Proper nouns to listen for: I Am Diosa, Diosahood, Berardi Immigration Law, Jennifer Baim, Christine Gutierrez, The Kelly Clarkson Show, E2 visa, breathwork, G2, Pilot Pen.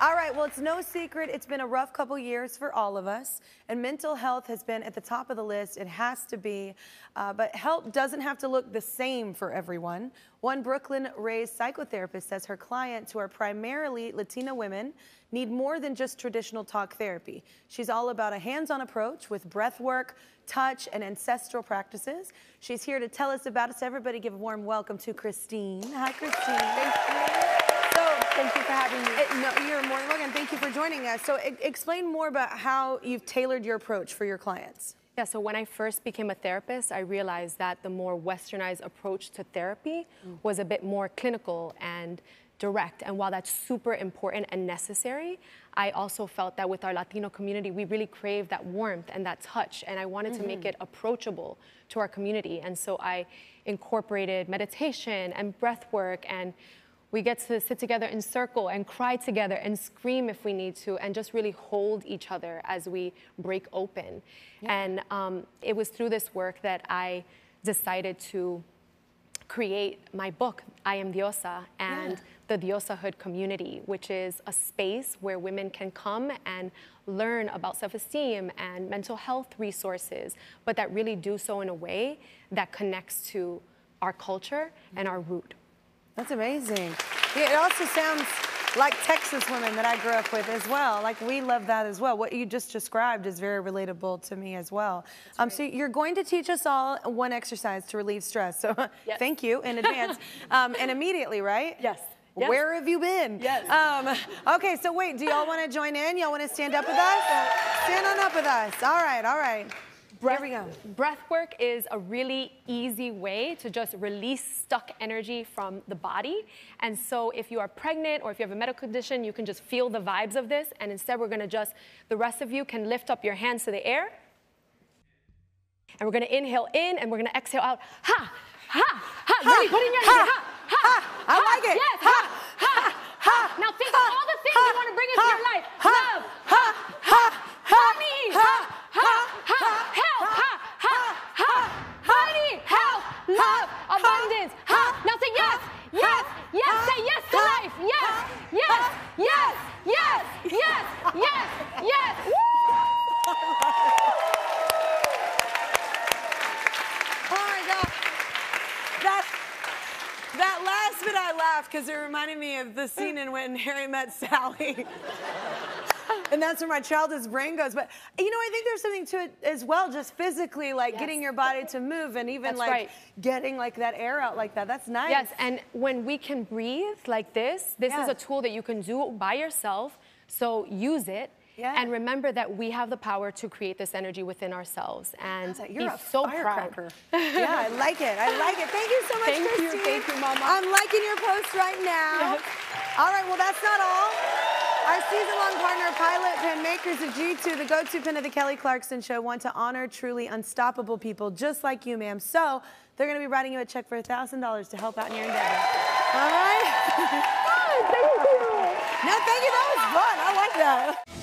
All right, well, it's no secret. It's been a rough couple years for all of us, and mental health has been at the top of the list. It has to be, but help doesn't have to look the same for everyone. One Brooklyn-raised psychotherapist says her clients, who are primarily Latina women, need more than just traditional talk therapy. She's all about a hands-on approach with breath work, touch, and ancestral practices. She's here to tell us about it, so everybody give a warm welcome to Christine. Hi, Christine. Thank you for having me. No, you're more than welcome. Thank you for joining us. So explain more about how you've tailored your approach for your clients. Yeah, so when I first became a therapist, I realized that the more westernized approach to therapy was a bit more clinical and direct. And while that's super important and necessary, I also felt that with our Latino community, we really crave that warmth and that touch. And I wanted to make it approachable to our community. And so I incorporated meditation and breath work, and we get to sit together in circle and cry together and scream if we need to, and just really hold each other as we break open. Yeah. And it was through this work that I decided to create my book, I Am Diosa, and the Diosahood community, which is a space where women can come and learn about self-esteem and mental health resources, but that really do so in a way that connects to our culture and our root. That's amazing. Yeah, it also sounds like Texas women that I grew up with as well. Like, we love that as well. What you just described is very relatable to me as well. Right. So you're going to teach us all one exercise to relieve stress. So thank you in advance. And immediately, right? Yes. Yes. Where have you been? Yes. Okay, so wait, do y'all want to join in? Y'all want to stand up with us? Stand on up with us. All right, all right. Breath, here we go. Breath work is a really easy way to just release stuck energy from the body. And so if you are pregnant or if you have a medical condition, you can just feel the vibes of this. And instead, we're going to just, the rest of you can lift up your hands to the air. And we're going to inhale in, and we're going to exhale out. Ha, ha, ha. Ready? Put in your hand. Ha, ha, ha. I like it. Yes, ha, ha, ha. Now think of all the things you want to bring into your life. Love. Ha, ha, ha. Money. Ha, ha, ha. Love, abundance, now say yes, yes, yes, say yes to life, yes, yes, yes, yes, yes, yes, yes, oh my God, that last bit I laughed because it reminded me of the scene in When Harry Met Sally. And that's where my child's brain goes. But, you know, I think there's something to it as well, just physically, like getting your body to move, and even that's like getting like that air out like that. That's nice. Yes, and when we can breathe like this, this is a tool that you can do by yourself. So use it. Yeah. And remember that we have the power to create this energy within ourselves. And you're so proud. Yeah, I like it. I like it. Thank you so much, Christine. Thank you, Mama. I'm liking your post right now. Yes. All right, well, that's not all. Our season-long partner, Pilot Pen, makers of G2, the go-to pen of The Kelly Clarkson Show, want to honor truly unstoppable people just like you, ma'am. So they're going to be writing you a check for $1,000 to help out in your endeavor. All right? God, thank you. No, thank you. That was fun. I like that.